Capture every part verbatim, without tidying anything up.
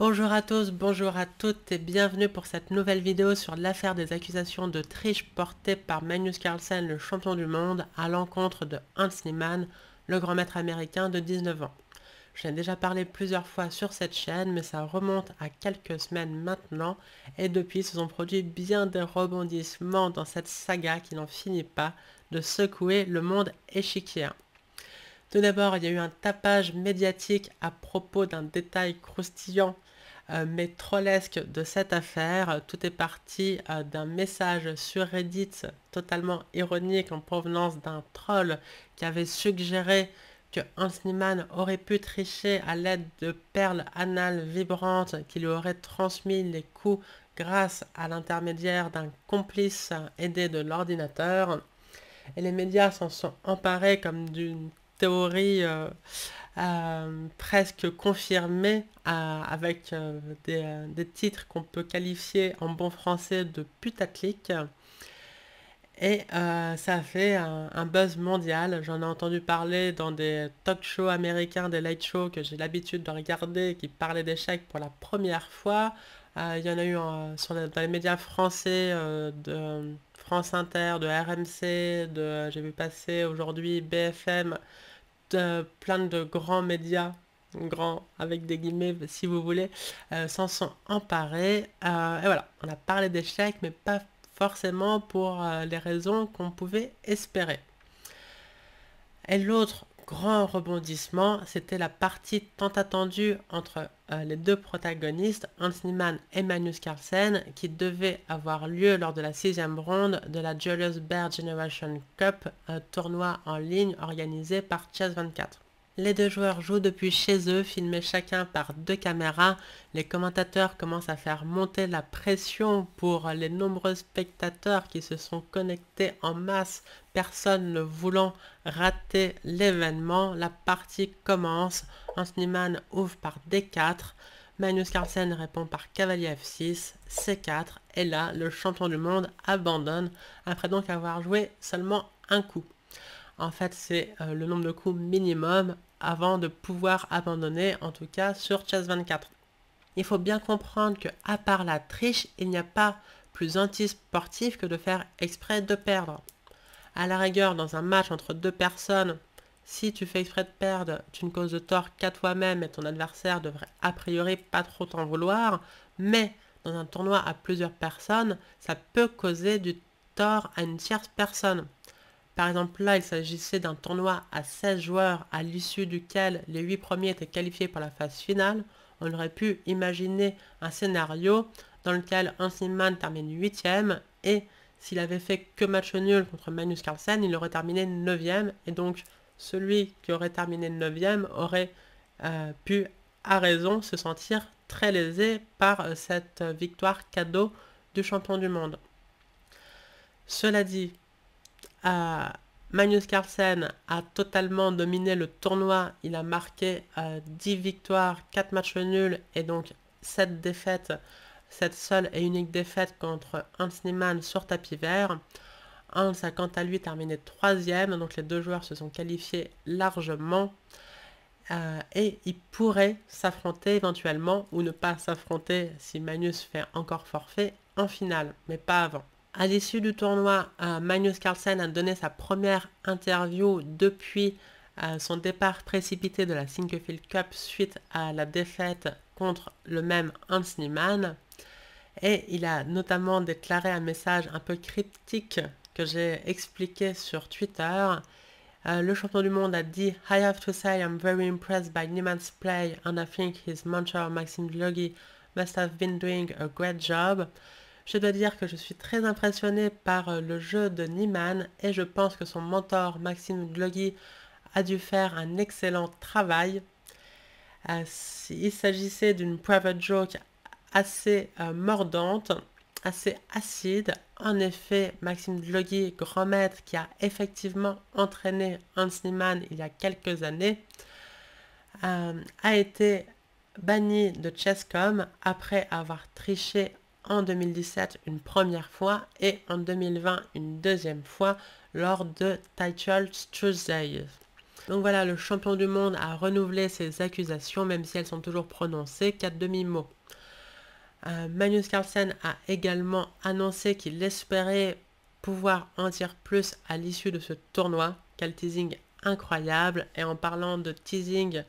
Bonjour à tous, bonjour à toutes et bienvenue pour cette nouvelle vidéo sur l'affaire des accusations de triche portées par Magnus Carlsen, le champion du monde, à l'encontre de Hans Niemann, le grand maître américain de dix-neuf ans. J'en ai déjà parlé plusieurs fois sur cette chaîne, mais ça remonte à quelques semaines maintenant, et depuis se sont produits bien des rebondissements dans cette saga qui n'en finit pas de secouer le monde échiquéen. Tout d'abord, il y a eu un tapage médiatique à propos d'un détail croustillant euh, mais trollesque de cette affaire. Tout est parti euh, d'un message sur Reddit totalement ironique en provenance d'un troll qui avait suggéré que Hans Niemann aurait pu tricher à l'aide de perles anales vibrantes qui lui auraient transmis les coups grâce à l'intermédiaire d'un complice aidé de l'ordinateur. Et les médias s'en sont emparés comme d'une théorie euh, euh, presque confirmée euh, avec euh, des, euh, des titres qu'on peut qualifier en bon français de putaclic. Et euh, ça a fait un, un buzz mondial. J'en ai entendu parler dans des talk shows américains, des late shows que j'ai l'habitude de regarder, qui parlaient d'échecs pour la première fois. Euh, il y en a eu en, sur les, dans les médias français, euh, de France Inter, de R M C, de, j'ai vu passer aujourd'hui B F M, de plein de grands médias, grands avec des guillemets si vous voulez, euh, s'en sont emparés. Euh, et voilà, on a parlé d'échecs, mais pas forcément pour euh, les raisons qu'on pouvait espérer. Et l'autre grand rebondissement, c'était la partie tant attendue entre euh, les deux protagonistes, Hans Niemann et Magnus Carlsen, qui devait avoir lieu lors de la sixième ronde de la Julius Baer Generation Cup, un tournoi en ligne organisé par Chess vingt-quatre. Les deux joueurs jouent depuis chez eux, filmés chacun par deux caméras. Les commentateurs commencent à faire monter la pression pour les nombreux spectateurs qui se sont connectés en masse, personne ne voulant rater l'événement. La partie commence. Hans Niemann ouvre par D quatre. Magnus Carlsen répond par cavalier F six, C quatre. Et là, le champion du monde abandonne après donc avoir joué seulement un coup. En fait, c'est euh, le nombre de coups minimum avant de pouvoir abandonner, en tout cas sur Chess vingt-quatre. Il faut bien comprendre que, à part la triche, il n'y a pas plus anti-sportif que de faire exprès de perdre. À la rigueur, dans un match entre deux personnes, si tu fais exprès de perdre, tu ne causes de tort qu'à toi-même et ton adversaire devrait a priori pas trop t'en vouloir, mais dans un tournoi à plusieurs personnes, ça peut causer du tort à une tierce personne. Par exemple, là, il s'agissait d'un tournoi à seize joueurs à l'issue duquel les huit premiers étaient qualifiés pour la phase finale. On aurait pu imaginer un scénario dans lequel Hans Niemann termine huitième et s'il avait fait que match nul contre Magnus Carlsen, il aurait terminé neuvième et donc celui qui aurait terminé neuvième aurait euh, pu, à raison, se sentir très lésé par euh, cette victoire cadeau du champion du monde. Cela dit, Euh, Magnus Carlsen a totalement dominé le tournoi. Il a marqué euh, dix victoires, quatre matchs nuls et donc sept défaites. Cette seule et unique défaite contre Hans Niemann sur tapis vert. Hans a quant à lui terminé troisième, donc les deux joueurs se sont qualifiés largement. Euh, et ils pourraient s'affronter éventuellement ou ne pas s'affronter si Magnus fait encore forfait en finale, mais pas avant. À l'issue du tournoi, euh, Magnus Carlsen a donné sa première interview depuis euh, son départ précipité de la Sinquefield Cup suite à la défaite contre le même Hans Niemann. Et il a notamment déclaré un message un peu cryptique que j'ai expliqué sur Twitter. Euh, le champion du monde a dit « I have to say I'm very impressed by Niemann's play and I think his mentor Maxime Vachier-Lagrave must have been doing a great job ». Je dois dire que je suis très impressionné par le jeu de Niemann et je pense que son mentor Maxime Vachier-Lagrave a dû faire un excellent travail. Euh, il s'agissait d'une private joke assez euh, mordante, assez acide. En effet, Maxime Vachier-Lagrave, grand maître qui a effectivement entraîné Hans Niemann il y a quelques années, euh, a été banni de Chesscom après avoir triché en deux mille dix-sept une première fois et en deux mille vingt une deuxième fois lors de Titles Tuesday. Donc voilà, le champion du monde a renouvelé ses accusations, même si elles sont toujours prononcées, quatre demi-mots. Euh, Magnus Carlsen a également annoncé qu'il espérait pouvoir en dire plus à l'issue de ce tournoi. Quel teasing incroyable! Et en parlant de teasing,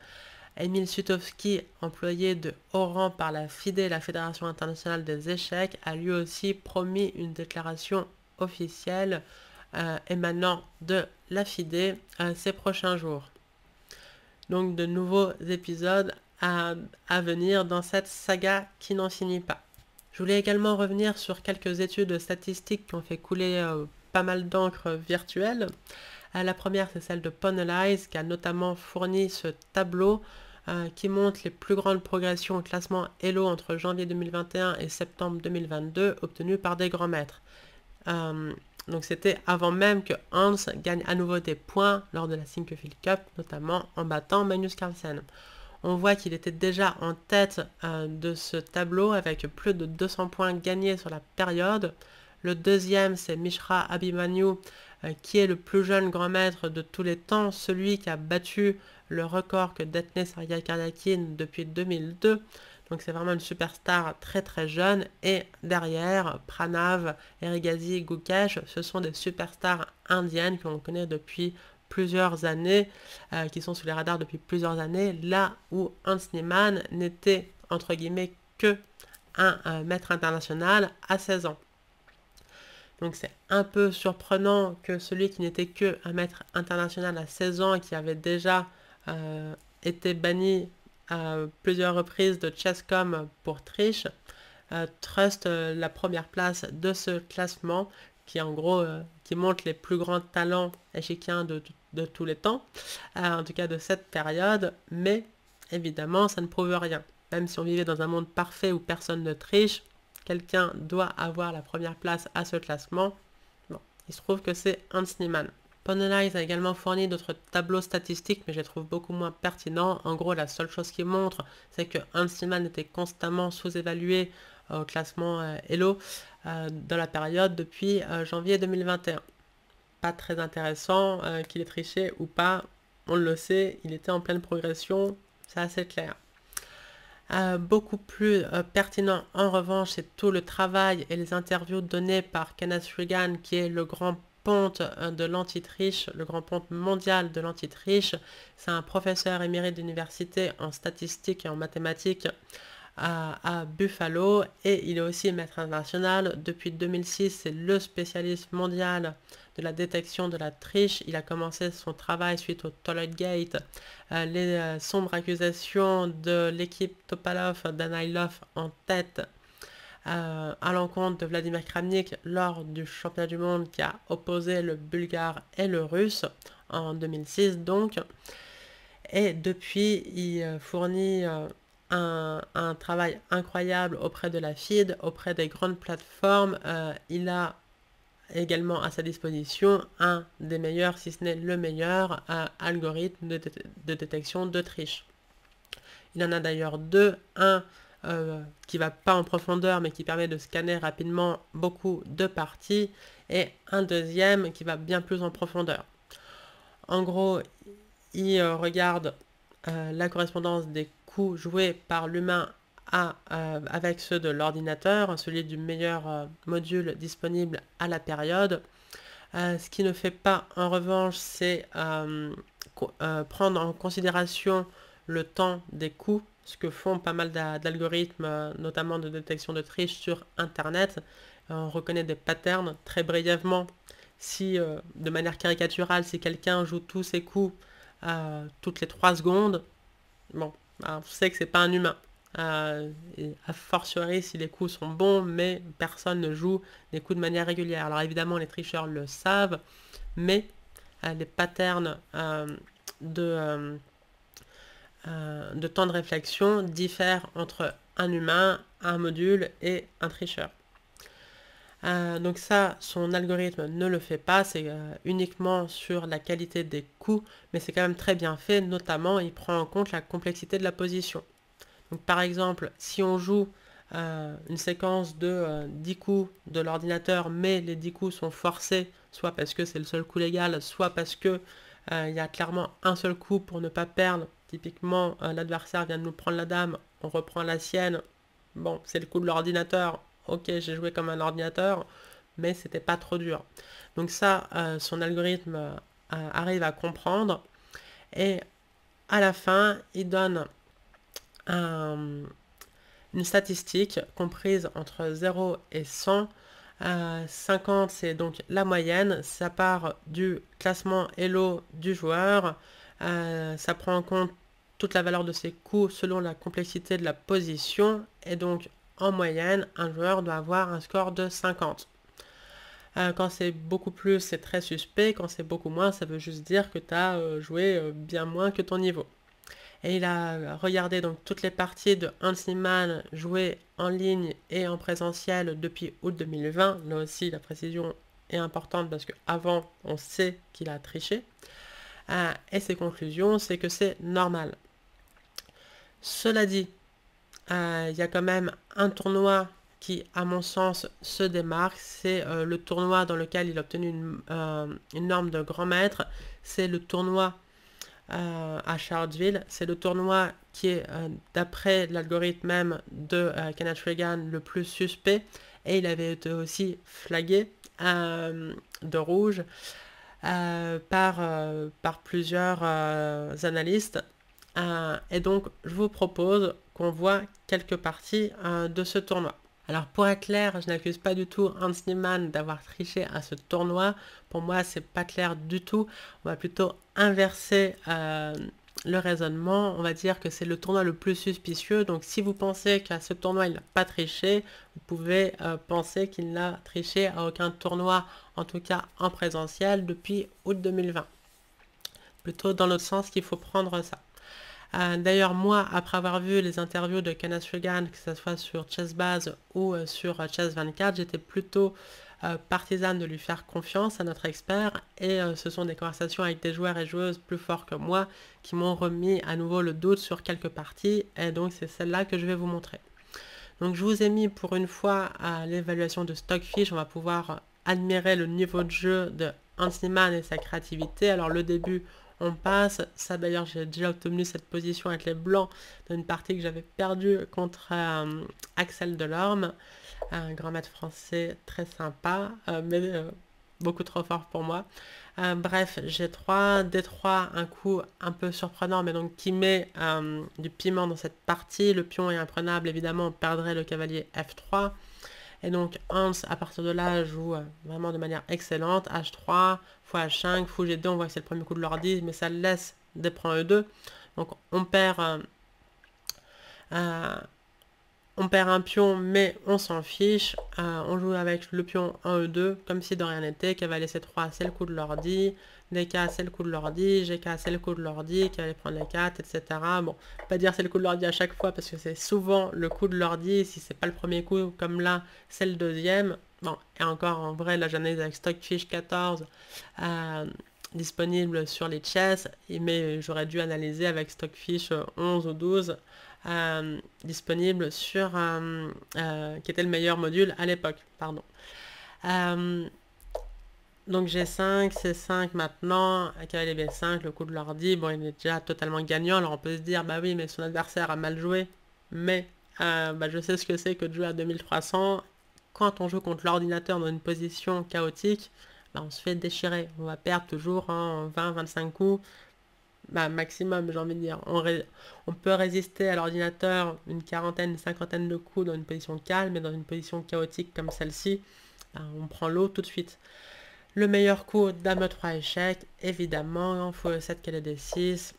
Emile Sutowski, employé de haut rang par la FIDE, la Fédération Internationale des Échecs, a lui aussi promis une déclaration officielle euh, émanant de la FIDE euh, ces prochains jours. Donc de nouveaux épisodes à, à venir dans cette saga qui n'en finit pas. Je voulais également revenir sur quelques études statistiques qui ont fait couler euh, pas mal d'encre virtuelle. La première, c'est celle de Pawnalyze, qui a notamment fourni ce tableau euh, qui montre les plus grandes progressions au classement Elo entre janvier deux mille vingt et un et septembre deux mille vingt-deux, obtenues par des grands maîtres. Euh, donc c'était avant même que Hans gagne à nouveau des points lors de la Sinquefield Cup, notamment en battant Magnus Carlsen. On voit qu'il était déjà en tête euh, de ce tableau avec plus de deux cents points gagnés sur la période. Le deuxième, c'est Mishra Abimanyu, euh, qui est le plus jeune grand maître de tous les temps, celui qui a battu le record que détenait Sergueï Karjakine depuis deux mille deux. Donc c'est vraiment une superstar très très jeune. Et derrière, Pranav, Erigazi, Gukesh, ce sont des superstars indiennes que l'on connaît depuis plusieurs années, euh, qui sont sous les radars depuis plusieurs années, là où Hans Niemann n'était, entre guillemets, que un euh, maître international à seize ans. Donc c'est un peu surprenant que celui qui n'était que un maître international à seize ans et qui avait déjà euh, été banni à plusieurs reprises de Chesscom pour triche, euh, truste euh, la première place de ce classement qui en gros euh, qui montre les plus grands talents échiquiens de, de, de tous les temps, euh, en tout cas de cette période, mais évidemment ça ne prouve rien. Même si on vivait dans un monde parfait où personne ne triche, quelqu'un doit avoir la première place à ce classement. Bon, il se trouve que c'est Hans Niemann. Pawnalyze a également fourni d'autres tableaux statistiques, mais je les trouve beaucoup moins pertinents. En gros, la seule chose qui montre, c'est que Hans Niemann était constamment sous-évalué au classement euh, Elo euh, dans la période depuis euh, janvier deux mille vingt et un. Pas très intéressant euh, qu'il ait triché ou pas, on le sait, il était en pleine progression, c'est assez clair. Euh, beaucoup plus euh, pertinent en revanche, c'est tout le travail et les interviews données par Kenneth Regan, qui est le grand ponte euh, de l'antitriche, le grand ponte mondial de l'antitriche. C'est un professeur émérite d'université en statistiques et en mathématiques euh, à Buffalo, et il est aussi maître international. Depuis deux mille six, c'est le spécialiste mondial de la détection de la triche. Il a commencé son travail suite au Toiletgate, euh, les euh, sombres accusations de l'équipe Topalov-Danailov en tête euh, à l'encontre de Vladimir Kramnik lors du championnat du monde qui a opposé le Bulgare et le Russe en deux mille six donc. Et depuis, il euh, fournit euh, Un, un travail incroyable auprès de la FIDE, auprès des grandes plateformes. Euh, il a également à sa disposition un des meilleurs, si ce n'est le meilleur, euh, algorithme de, dé de détection de triche. Il en a d'ailleurs deux, un euh, qui va pas en profondeur mais qui permet de scanner rapidement beaucoup de parties, et un deuxième qui va bien plus en profondeur. En gros, il euh, regarde euh, la correspondance des joué par l'humain euh, avec ceux de l'ordinateur, celui du meilleur euh, module disponible à la période. Euh, ce qui ne fait pas en revanche, c'est euh, euh, prendre en considération le temps des coups, ce que font pas mal d'algorithmes, euh, notamment de détection de triche sur Internet. Euh, on reconnaît des patterns très brièvement. Si, euh, de manière caricaturale, si quelqu'un joue tous ses coups euh, toutes les trois secondes, bon, alors, on sait que c'est pas un humain, euh, et a fortiori si les coups sont bons, mais personne ne joue les coups de manière régulière. Alors évidemment les tricheurs le savent, mais euh, les patterns euh, de, euh, euh, de temps de réflexion diffèrent entre un humain, un module et un tricheur. Euh, donc ça, son algorithme ne le fait pas, c'est euh, uniquement sur la qualité des coups, mais c'est quand même très bien fait, notamment il prend en compte la complexité de la position. Donc par exemple, si on joue euh, une séquence de euh, dix coups de l'ordinateur, mais les dix coups sont forcés, soit parce que c'est le seul coup légal, soit parce que Euh, il y a clairement un seul coup pour ne pas perdre. Typiquement, euh, l'adversaire vient de nous prendre la dame, on reprend la sienne. Bon, c'est le coup de l'ordinateur. Ok, j'ai joué comme un ordinateur, mais c'était pas trop dur. Donc ça, euh, son algorithme euh, arrive à comprendre. Et à la fin, il donne un, une statistique comprise entre zéro et cent. Euh, cinquante, c'est donc la moyenne. Ça part du classement Elo du joueur. Euh, ça prend en compte toute la valeur de ses coups selon la complexité de la position. Et donc, en moyenne, un joueur doit avoir un score de cinquante. Euh, quand c'est beaucoup plus, c'est très suspect. Quand c'est beaucoup moins, ça veut juste dire que tu as euh, joué euh, bien moins que ton niveau. Et il a regardé donc toutes les parties de Hans Niemann jouées en ligne et en présentiel depuis août deux mille vingt. Là aussi, la précision est importante parce qu'avant, on sait qu'il a triché. Euh, et ses conclusions, c'est que c'est normal. Cela dit, euh, il y a quand même un tournoi qui, à mon sens, se démarque. C'est euh, le tournoi dans lequel il a obtenu une, euh, une norme de grand maître. C'est le tournoi Euh, à Charlottesville. C'est le tournoi qui est, euh, d'après l'algorithme même de euh, Kenneth Regan, le plus suspect, et il avait été aussi flagué euh, de rouge euh, par, euh, par plusieurs euh, analystes. Euh, et donc, je vous propose qu'on voit quelques parties euh, de ce tournoi. Alors, pour être clair, je n'accuse pas du tout Hans Niemann d'avoir triché à ce tournoi. Pour moi, c'est pas clair du tout. On va plutôt inverser euh, le raisonnement. On va dire que c'est le tournoi le plus suspicieux. Donc, si vous pensez qu'à ce tournoi, il n'a pas triché, vous pouvez euh, penser qu'il n'a triché à aucun tournoi, en tout cas en présentiel, depuis août deux mille vingt. Plutôt dans l'autre sens qu'il faut prendre ça. Euh, D'ailleurs, moi, après avoir vu les interviews de Kenneth Regan, que ce soit sur ChessBase ou euh, sur euh, Chess vingt-quatre, j'étais plutôt euh, partisane de lui faire confiance à notre expert. Et euh, ce sont des conversations avec des joueurs et joueuses plus forts que moi qui m'ont remis à nouveau le doute sur quelques parties. Et donc, c'est celle-là que je vais vous montrer. Donc, je vous ai mis pour une fois à l'évaluation de Stockfish. On va pouvoir admirer le niveau de jeu de Hans Niemann et sa créativité. Alors, le début... on passe, ça d'ailleurs j'ai déjà obtenu cette position avec les blancs d'une partie que j'avais perdue contre euh, Axel Delorme, un grand maître français très sympa, euh, mais euh, beaucoup trop fort pour moi. Euh, bref, G trois, D trois, un coup un peu surprenant, mais donc qui met euh, du piment dans cette partie. Le pion est imprenable, évidemment, on perdrait le cavalier F trois. Et donc Hans, à partir de là, joue vraiment de manière excellente. H trois, fois H cinq, fou G deux, on voit que c'est le premier coup de l'ordi, mais ça laisse des points E deux. Donc on perd, euh, euh, on perd un pion, mais on s'en fiche. Euh, on joue avec le pion en E deux, comme si de rien n'était. Cavalier C trois, c'est le coup de l'ordi. D K, c'est le coup de l'ordi. G K, c'est le coup de l'ordi. Cavalier prendre les quatre, et cetera. Bon, pas dire c'est le coup de l'ordi à chaque fois, parce que c'est souvent le coup de l'ordi. Si c'est pas le premier coup, comme là, c'est le deuxième. Bon, et encore, en vrai, là, j'analyse avec Stockfish quatorze, euh, disponible sur les chess, mais j'aurais dû analyser avec Stockfish onze ou douze, euh, disponible sur... Euh, euh, qui était le meilleur module à l'époque, pardon. Euh, Donc G cinq, C cinq maintenant, cavalier B cinq, le coup de l'ordi, bon il est déjà totalement gagnant, alors on peut se dire bah oui mais son adversaire a mal joué, mais euh, bah, je sais ce que c'est que de jouer à deux mille trois cents, quand on joue contre l'ordinateur dans une position chaotique, bah, on se fait déchirer, on va perdre toujours en vingt à vingt-cinq coups, bah, maximum j'ai envie de dire, on, ré... on peut résister à l'ordinateur une quarantaine, une cinquantaine de coups dans une position calme, mais dans une position chaotique comme celle-ci, bah, on prend l'eau tout de suite. Le meilleur coup, dame E trois échec, évidemment, fou E sept, cavalier D six,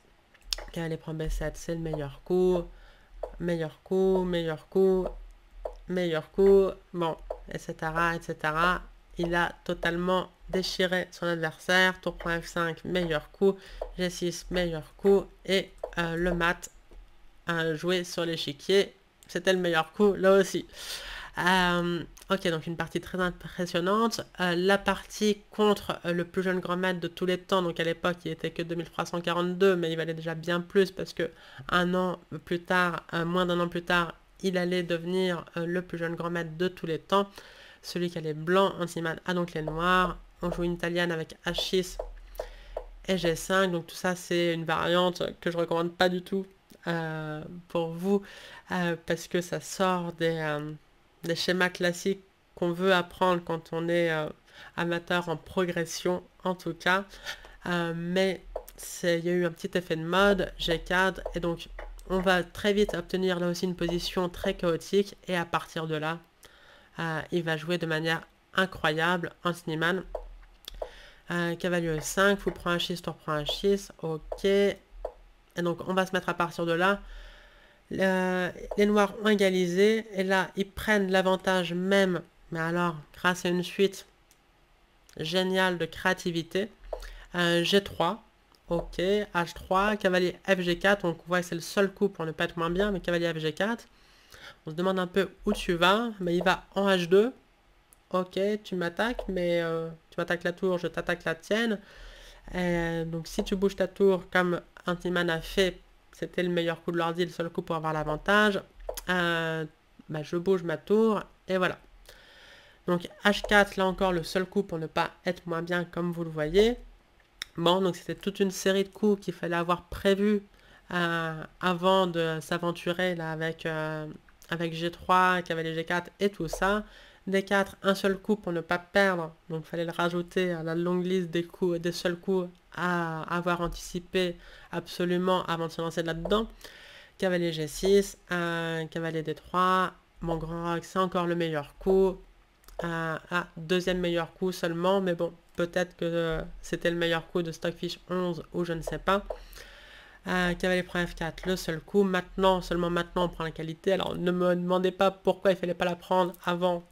cavalier prend B sept, c'est le meilleur coup, meilleur coup, meilleur coup, meilleur coup, bon, et cetera, et cetera. Il a totalement déchiré son adversaire, tour prend F cinq, meilleur coup, G six, meilleur coup, et euh, le mat euh, joué sur l'échiquier, c'était le meilleur coup, là aussi. Euh, ok, donc une partie très impressionnante. Euh, la partie contre euh, le plus jeune grand maître de tous les temps, donc à l'époque il n'était que deux mille trois cent quarante-deux, mais il valait déjà bien plus parce que un an plus tard, euh, moins d'un an plus tard, il allait devenir euh, le plus jeune grand maître de tous les temps. Celui qui a les blancs, Hans Niemann a donc les noirs. On joue une italienne avec H six et G cinq. Donc tout ça, c'est une variante que je recommande pas du tout euh, pour vous euh, parce que ça sort des, euh, des schémas classiques qu'on veut apprendre quand on est euh, amateur en progression en tout cas. Euh, mais il y a eu un petit effet de mode, G quatre, et donc on va très vite obtenir là aussi une position très chaotique, et à partir de là, euh, il va jouer de manière incroyable. Hans Niemann, euh, cavalier E cinq, fou prend un six, tour prend un six, ok, et donc on va se mettre à partir de là. Le, les noirs ont égalisé, et là ils prennent l'avantage même, mais alors grâce à une suite géniale de créativité. Euh, G trois, ok, H trois, cavalier F G quatre, donc on voit que c'est le seul coup pour ne pas être moins bien, mais cavalier F G quatre, on se demande un peu où tu vas, mais il va en H deux, ok, tu m'attaques, mais euh, tu m'attaques la tour, je t'attaque la tienne, et donc si tu bouges ta tour comme Hans Niemann a fait, c'était le meilleur coup de l'ordi, le seul coup pour avoir l'avantage, euh, bah, je bouge ma tour, et voilà. Donc H quatre, là encore le seul coup pour ne pas être moins bien comme vous le voyez. Bon, donc c'était toute une série de coups qu'il fallait avoir prévu euh, avant de s'aventurer là avec, euh, avec G trois, cavalier G quatre et tout ça. D quatre, un seul coup pour ne pas perdre, donc il fallait le rajouter à la longue liste des coups, des seuls coups à avoir anticipé absolument avant de se lancer là-dedans. Cavalier G six, euh, cavalier D trois, mon grand roc, c'est encore le meilleur coup. Euh, ah, deuxième meilleur coup seulement, mais bon, peut-être que euh, c'était le meilleur coup de Stockfish onze ou je ne sais pas. Euh, cavalier prend F quatre, le seul coup. Maintenant, seulement maintenant, on prend la qualité. Alors, ne me demandez pas pourquoi il fallait pas la prendre avant.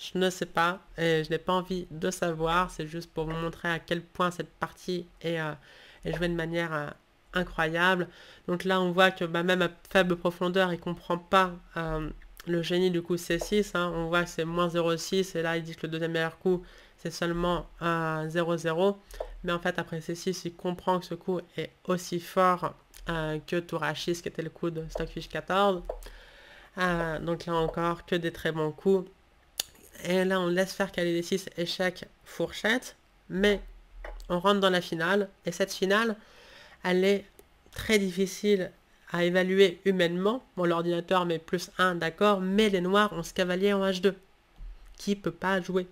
Je ne sais pas et je n'ai pas envie de savoir. C'est juste pour vous montrer à quel point cette partie est, euh, est jouée de manière euh, incroyable. Donc là, on voit que bah, même à faible profondeur, il ne comprend pas... Euh, le génie du coup C six, hein, on voit que c'est moins zéro virgule six et là il dit que le deuxième meilleur coup c'est seulement zéro virgule zéro, mais en fait après C six il comprend que ce coup est aussi fort euh, que tour H six qui était le coup de Stockfish quatorze, euh, donc là encore que des très bons coups, et là on laisse faire cavalier D six, échec, fourchette, mais on rentre dans la finale, et cette finale elle est très difficile à évaluer humainement. Bon, l'ordinateur met plus un, d'accord, mais les noirs ont ce cavalier en H deux, qui peut pas jouer.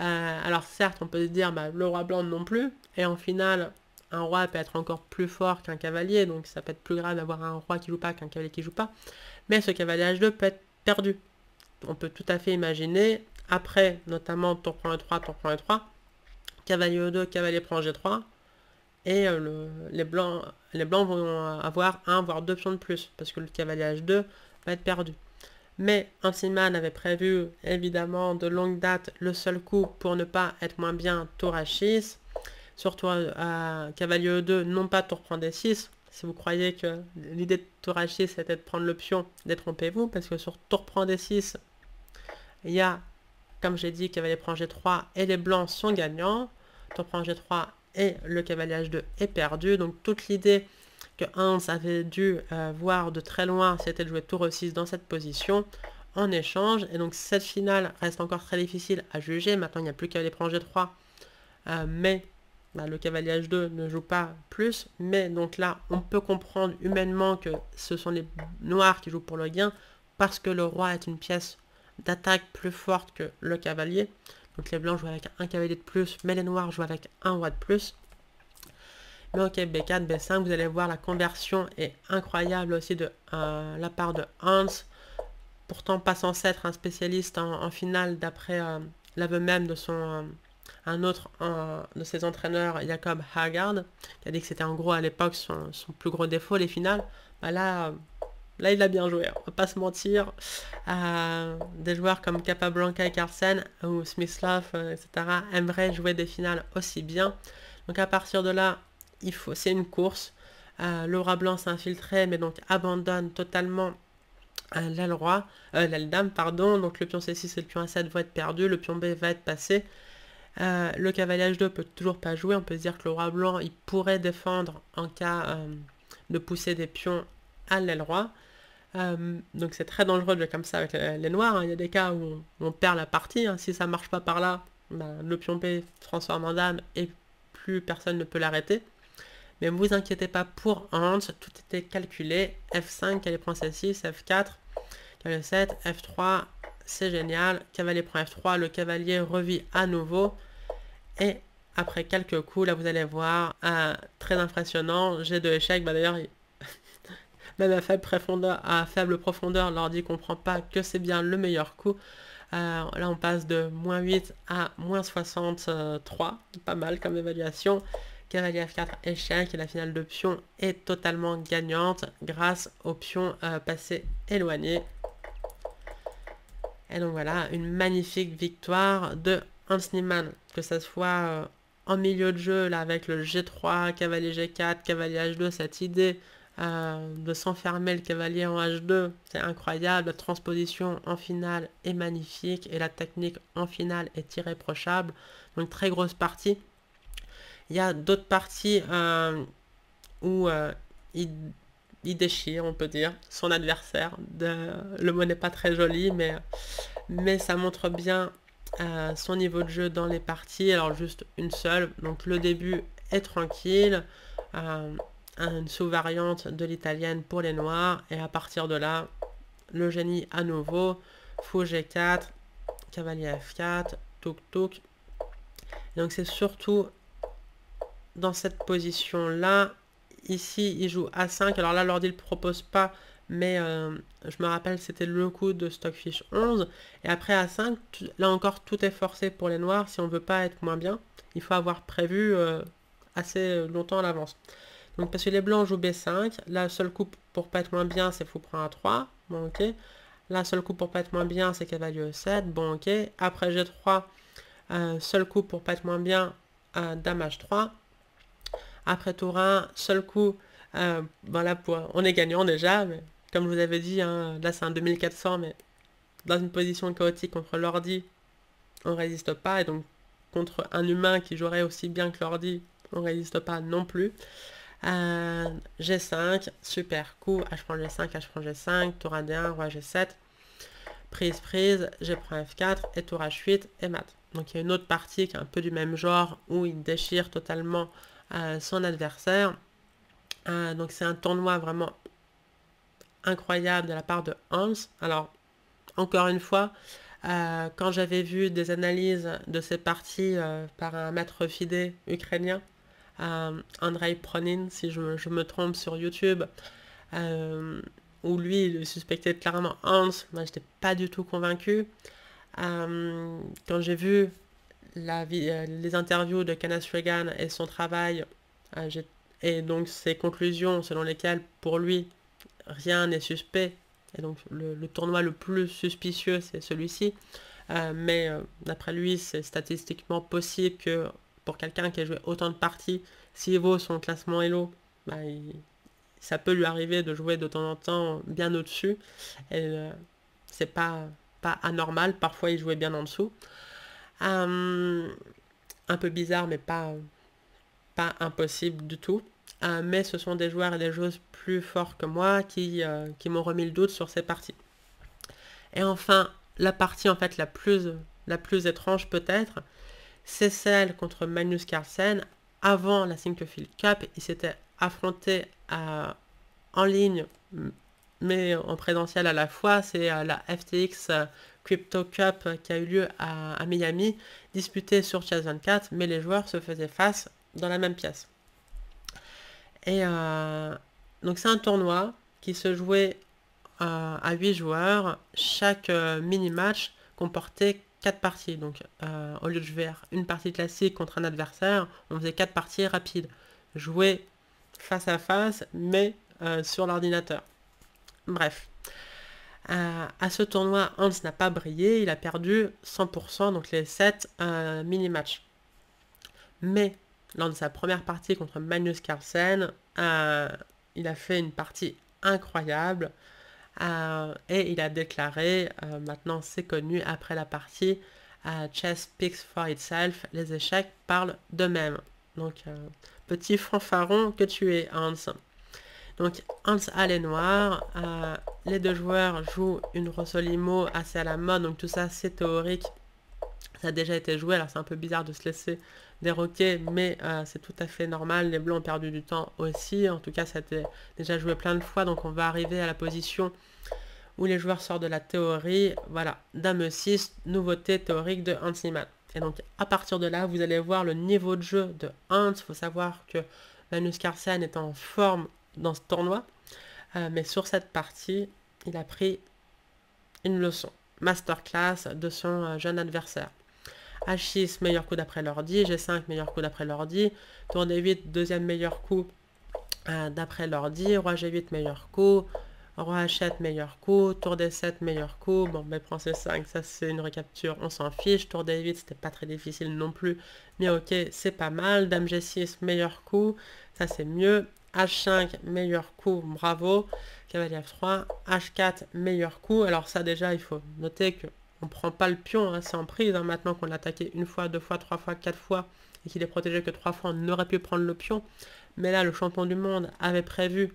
Euh, alors certes, on peut se dire, bah, le roi blanc non plus, et en finale, un roi peut être encore plus fort qu'un cavalier, donc ça peut être plus grave d'avoir un roi qui joue pas qu'un cavalier qui joue pas, mais ce cavalier H deux peut être perdu. On peut tout à fait imaginer, après, notamment, tour prend E trois, tour prend E trois, cavalier E deux, cavalier prend G trois, et le, les, blancs, les blancs vont avoir un voire deux pions de plus, parce que le cavalier H deux va être perdu. Mais Hans Niemann avait prévu, évidemment, de longue date, le seul coup pour ne pas être moins bien, tour H six, surtout euh, cavalier E deux, non pas tour prend D six, si vous croyez que l'idée de tour H six était de prendre le pion, détrompez-vous, parce que sur tour prend D six, il y a, comme j'ai dit, cavalier prend G trois, et les blancs sont gagnants, tour prend G trois, et le cavalier H deux est perdu, donc toute l'idée que Hans avait dû euh, voir de très loin, c'était de jouer tour E six dans cette position, en échange, et donc cette finale reste encore très difficile à juger, maintenant il n'y a plus cavalier prend G trois, euh, mais bah, le cavalier H deux ne joue pas plus, mais donc là, on peut comprendre humainement que ce sont les noirs qui jouent pour le gain, parce que le roi est une pièce d'attaque plus forte que le cavalier. Donc les blancs jouent avec un cavalier de plus, mais les noirs jouent avec un roi de plus. Mais ok, B quatre, B cinq, vous allez voir la conversion est incroyable aussi de euh, la part de Hans. Pourtant pas censé être un spécialiste en, en finale d'après euh, l'aveu même de son euh, un autre euh, de ses entraîneurs, Jacob Haggard, qui a dit que c'était en gros à l'époque son, son plus gros défaut, les finales. Bah là, euh, là il a bien joué, on va pas se mentir, euh, des joueurs comme Capablanca et Carlsen ou Smysloff, euh, et cetera aimeraient jouer des finales aussi bien, donc à partir de là, il faut, c'est une course, euh, le roi blanc s'est infiltré, mais donc abandonne totalement euh, l'aile roi, euh, l'aile dame, pardon, donc le pion C six et le pion A sept vont être perdus, le pion B va être passé, euh, le cavalier H deux peut toujours pas jouer, on peut se dire que le roi blanc, il pourrait défendre en cas euh, de pousser des pions à l'aile roi. Euh, donc c'est très dangereux de jouer comme ça avec les, les noirs, hein. Il y a des cas où on, on perd la partie, hein. Si ça marche pas par là, ben, le pion B se transforme en dame et plus personne ne peut l'arrêter. Mais ne vous inquiétez pas pour Hans, tout était calculé. F cinq, cavalier prend C six, F quatre, cavalier sept, F trois, c'est génial. Cavalier prend F trois, le cavalier revit à nouveau. Et après quelques coups, là vous allez voir, euh, très impressionnant, G deux échec. Bah, d'ailleurs, il... même à faible profondeur, à faible profondeur l'ordi ne comprend pas que c'est bien le meilleur coup. Euh, là on passe de moins huit à moins soixante-trois, pas mal comme évaluation. Cavalier F quatre échec et la finale de pion est totalement gagnante grâce au pion euh, passé éloigné. Et donc voilà, une magnifique victoire de Hans Niemann, que ça soit euh, en milieu de jeu là avec le G trois, cavalier G quatre, cavalier H deux, cette idée euh, de s'enfermer le cavalier en H deux, c'est incroyable, la transposition en finale est magnifique et la technique en finale est irréprochable, donc très grosse partie. Il y a d'autres parties euh, où euh, il, il déchire, on peut dire, son adversaire. De, le mot n'est pas très joli, mais, mais ça montre bien euh, son niveau de jeu dans les parties. Alors juste une seule, donc le début est tranquille, euh, une sous-variante de l'italienne pour les noirs. Et à partir de là, le génie à nouveau, fou G quatre, cavalier F quatre, touk-touk. Donc c'est surtout... dans cette position là, ici il joue A cinq, alors là l'ordi ne le propose pas, mais euh, je me rappelle c'était le coup de Stockfish onze, et après A cinq, tout, là encore tout est forcé pour les noirs, si on ne veut pas être moins bien, il faut avoir prévu euh, assez longtemps à l'avance. Donc parce que les blancs jouent B cinq, la seule coup pour pas être moins bien c'est fou prend A trois, bon ok, la seule coup pour pas être moins bien c'est cavalier E sept, bon ok, après G trois, euh, seul coup pour pas être moins bien, euh, dame H trois, après tour un, seul coup, euh, voilà, pour, on est gagnant déjà, mais comme je vous avais dit, hein, là c'est un deux mille quatre cents, mais dans une position chaotique contre l'ordi, on résiste pas, et donc contre un humain qui jouerait aussi bien que l'ordi, on résiste pas non plus. Euh, G cinq, super coup, H prend G cinq, H prend G cinq, tour A D un, roi G sept, prise, prise, G prend F quatre, et tour H huit, et mat. Donc il y a une autre partie qui est un peu du même genre, où il déchire totalement... Euh, son adversaire. Euh, donc c'est un tournoi vraiment incroyable de la part de Hans. Alors encore une fois, euh, quand j'avais vu des analyses de ces parties euh, par un maître FIDE ukrainien, euh, Andrei Pronin, si je, je me trompe, sur YouTube, euh, où lui il suspectait clairement Hans, moi j'étais pas du tout convaincu. Euh, quand j'ai vu La vie, euh, les interviews de Kenneth Regan et son travail, euh, et donc ses conclusions selon lesquelles pour lui rien n'est suspect, et donc le, le tournoi le plus suspicieux c'est celui-ci, euh, mais euh, d'après lui c'est statistiquement possible que pour quelqu'un qui a joué autant de parties, s'il vaut son classement Elo, bah, il, ça peut lui arriver de jouer de temps en temps bien au-dessus, et euh, c'est pas, pas anormal, parfois il jouait bien en dessous. Euh, un peu bizarre mais pas, pas impossible du tout, euh, mais ce sont des joueurs et des joueuses plus forts que moi qui, euh, qui m'ont remis le doute sur ces parties. Et enfin la partie en fait la plus, la plus étrange peut-être, c'est celle contre Magnus Carlsen. Avant la Sinquefield Cup, il s'était affronté à, en ligne mais en présentiel à la fois, c'est euh, la F T X euh, Crypto Cup qui a eu lieu à, à Miami, disputé sur Chess vingt-quatre, mais les joueurs se faisaient face dans la même pièce. Et euh, donc c'est un tournoi qui se jouait euh, à huit joueurs, chaque euh, mini-match comportait quatre parties, donc euh, au lieu de jouer une partie classique contre un adversaire, on faisait quatre parties rapides, jouées face à face, mais euh, sur l'ordinateur. Bref. Euh, à ce tournoi, Hans n'a pas brillé, il a perdu cent pour cent, donc les sept euh, mini-matchs. Mais, lors de sa première partie contre Magnus Carlsen, euh, il a fait une partie incroyable, euh, et il a déclaré, euh, maintenant c'est connu, après la partie, euh, Chess speaks for itself, les échecs parlent d'eux-mêmes. Donc, euh, petit fanfaron que tu es, Hans. Donc Hans a les noirs, euh, les deux joueurs jouent une Rossolimo assez à la mode, donc tout ça c'est théorique, Ça a déjà été joué, alors c'est un peu bizarre de se laisser déroquer, mais euh, c'est tout à fait normal. Les Blancs ont perdu du temps aussi, en tout cas ça a été déjà joué plein de fois, donc on va arriver à la position où les joueurs sortent de la théorie. Voilà, Dame E six, nouveauté théorique de Hans Niemann. Et donc à partir de là, vous allez voir le niveau de jeu de Hans. Il faut savoir que Magnus Carlsen est en forme dans ce tournoi, euh, mais sur cette partie, il a pris une leçon, masterclass de son jeune adversaire. H six, meilleur coup d'après l'ordi. G cinq, meilleur coup d'après l'ordi. Tour D huit, deuxième meilleur coup euh, d'après l'ordi. Roi G huit, meilleur coup. Roi H sept, meilleur coup. Tour D sept, meilleur coup. Bon, mais prend C cinq, ça c'est une recapture, on s'en fiche. Tour D huit, c'était pas très difficile non plus, mais ok, c'est pas mal. Dame G six, meilleur coup, ça c'est mieux. H cinq, meilleur coup, bravo. Cavalier F trois, H quatre, meilleur coup. Alors ça déjà, il faut noter que on prend pas le pion, hein, c'est en prise, hein. Maintenant qu'on l'a attaqué une fois, deux fois, trois fois, quatre fois, et qu'il est protégé que trois fois, on aurait pu prendre le pion. Mais là, le champion du monde avait prévu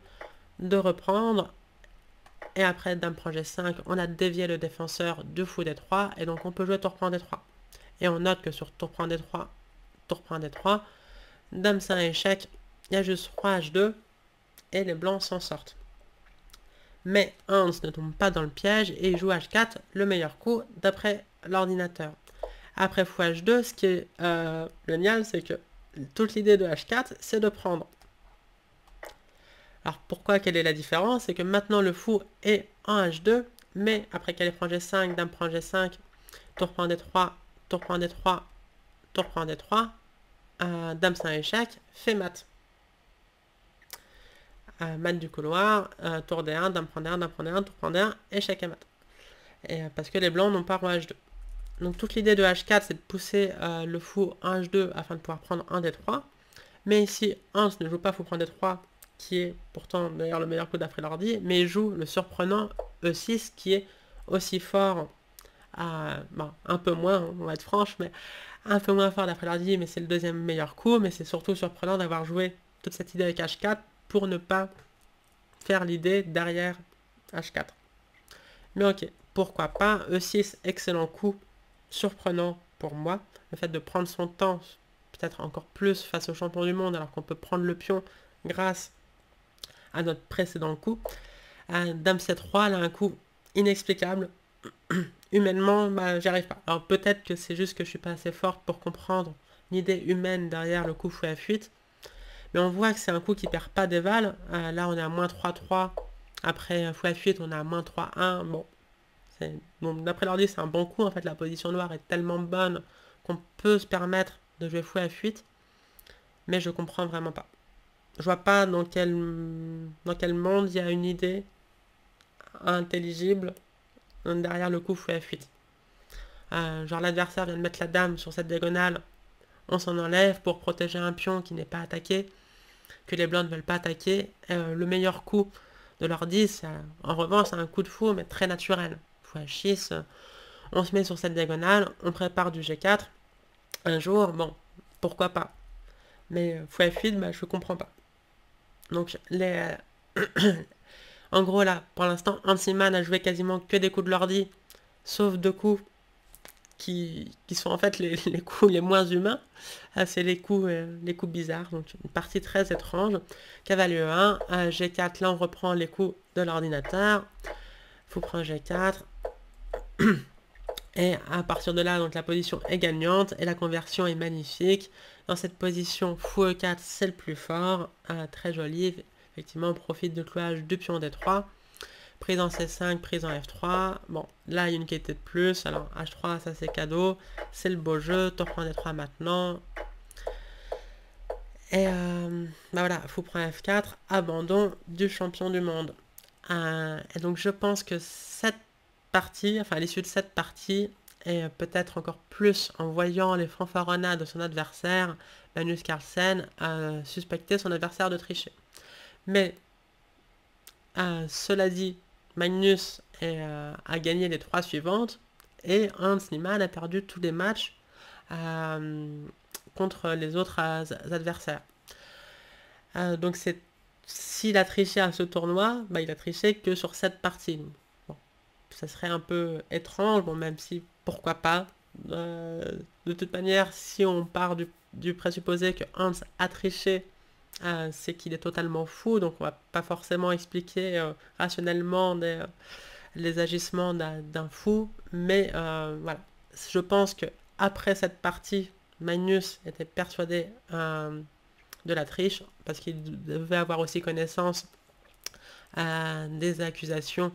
de reprendre. Et après, Dame prend G cinq, on a dévié le défenseur du fou D trois, et donc on peut jouer tour prend D trois. Et on note que sur tour prend D trois, tour prend D trois, Dame cinq échec, il y a juste Roi H deux, et les Blancs s'en sortent. Mais Hans ne tombe pas dans le piège et il joue H quatre, le meilleur coup d'après l'ordinateur. Après fou H deux, ce qui est euh, génial, c'est que toute l'idée de H quatre, c'est de prendre. Alors pourquoi, quelle est la différence? C'est que maintenant le fou est en H deux, mais après qu'elle prend G cinq, Dame prend G cinq, tour prend D trois, tour prend D trois, tour prend D trois, euh, Dame cinq échec, fait mat. Euh, mat du couloir, euh, tour D un, Dame prend D un, Dame prend D un, tour prend D un, échec et mat. Et, euh, parce que les Blancs n'ont pas Roi H deux. Donc toute l'idée de H quatre, c'est de pousser euh, le fou en H deux afin de pouvoir prendre un D trois. Mais ici, Hans ne joue pas fou prend D trois, qui est pourtant d'ailleurs le meilleur coup d'après l'ordi, mais il joue le surprenant E six, qui est aussi fort, euh, bon, un peu moins, on va être franche, mais un peu moins fort d'après l'ordi, mais c'est le deuxième meilleur coup. Mais c'est surtout surprenant d'avoir joué toute cette idée avec H quatre, pour ne pas faire l'idée derrière H quatre. Mais ok, pourquoi pas. E six, excellent coup, surprenant pour moi. Le fait de prendre son temps, peut-être encore plus face au champion du monde, alors qu'on peut prendre le pion grâce à notre précédent coup. Euh, Dame C trois, elle a un coup inexplicable. Humainement, bah, j'y arrive pas. Alors peut-être que c'est juste que je suis pas assez forte pour comprendre l'idée humaine derrière le coup fou F huit. Mais on voit que c'est un coup qui ne perd pas des valles. Euh, là, on est à moins trois trois. Après fou F huit, on est à moins trois un. Bon, donc d'après l'ordi, c'est un bon coup. En fait, la position noire est tellement bonne qu'on peut se permettre de jouer fou F huit. Mais je comprends vraiment pas. Je vois pas dans quel, dans quel monde il y a une idée intelligible derrière le coup fou F huit. Euh, genre l'adversaire vient de mettre la dame sur cette diagonale. On s'en enlève pour protéger un pion qui n'est pas attaqué, que les Blancs ne veulent pas attaquer. Euh, le meilleur coup de leur dix, euh, en revanche, c'est un coup de fou, mais très naturel. Fou H six, euh, on se met sur cette diagonale, on prépare du G quatre. Un jour, bon, pourquoi pas. Mais fou F huit, bah, je ne comprends pas. Donc, les... en gros, là, pour l'instant, Hans Niemann a joué quasiment que des coups de l'ordi, sauf deux coups Qui, qui sont en fait les, les coups les moins humains. Ah, c'est les coups, euh, les coups bizarres, donc une partie très étrange. Cavalier E un, euh, G quatre, là on reprend les coups de l'ordinateur. Fou prend G quatre. Et à partir de là, donc la position est gagnante et la conversion est magnifique. Dans cette position, fou E quatre, c'est le plus fort. Euh, très joli. Effectivement, on profite du clouage du pion D trois. Prise en C cinq, prise en F trois. Bon, là, il y a une qualité de plus. Alors, H trois, ça, c'est cadeau. C'est le beau jeu. Tour prend D trois maintenant. Et euh, bah voilà, fou prend F quatre. Abandon du champion du monde. Euh, et donc, je pense que cette partie, enfin, l'issue de cette partie, et peut-être encore plus en voyant les fanfaronnades de son adversaire, Magnus Carlsen a suspecté son adversaire de tricher. Mais, euh, cela dit, Magnus est, euh, a gagné les trois suivantes et Hans Niemann a perdu tous les matchs euh, contre les autres euh, adversaires. Euh, donc s'il a triché à ce tournoi, bah, il a triché que sur cette partie. Bon, ça serait un peu étrange, bon, même si pourquoi pas, Euh, de toute manière, si on part du, du présupposé que Hans a triché, euh, c'est qu'il est totalement fou, donc on va pas forcément expliquer euh, rationnellement des, euh, les agissements d'un fou, mais euh, voilà, je pense que après cette partie, Magnus était persuadé euh, de la triche, parce qu'il devait avoir aussi connaissance euh, des accusations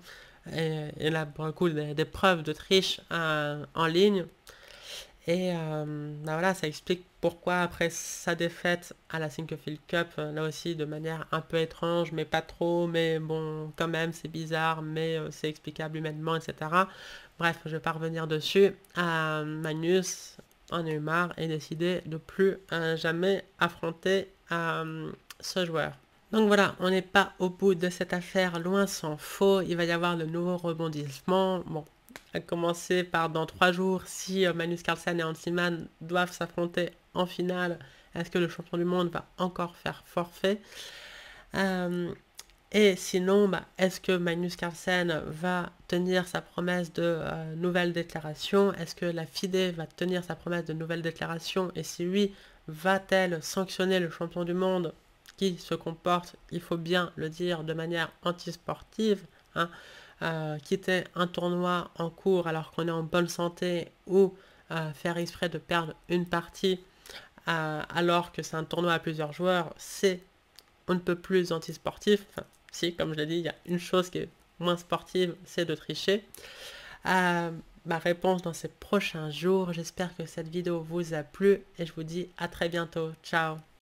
et, et là pour le coup des, des preuves de triche euh, en ligne, et euh, ben voilà, ça explique pourquoi après sa défaite à la Sinquefield Cup, là aussi de manière un peu étrange, mais pas trop, mais bon quand même c'est bizarre, mais euh, c'est explicable humainement, etc. Bref, je vais pas revenir dessus. euh, Magnus en a eu marre et décidé de plus euh, jamais affronter euh, ce joueur. Donc voilà, on n'est pas au bout de cette affaire, loin s'en faut, il va y avoir de nouveaux rebondissements. Bon, à commencer par dans trois jours, si euh, Magnus Carlsen et Hans Niemann doivent s'affronter en finale, est-ce que le champion du monde va encore faire forfait? euh, Et sinon, bah, est-ce que Magnus Carlsen va tenir sa promesse de euh, nouvelle déclaration? Est-ce que la FIDE va tenir sa promesse de nouvelle déclaration? Et si oui, va-t-elle sanctionner le champion du monde qui se comporte, il faut bien le dire, de manière antisportive, hein, euh, quitter un tournoi en cours alors qu'on est en bonne santé, ou euh, faire exprès de perdre une partie euh, alors que c'est un tournoi à plusieurs joueurs, c'est on ne peut plus antisportif. Enfin, si, comme je l'ai dit, il y a une chose qui est moins sportive, c'est de tricher. Euh, ma réponse dans ces prochains jours. J'espère que cette vidéo vous a plu et je vous dis à très bientôt. Ciao!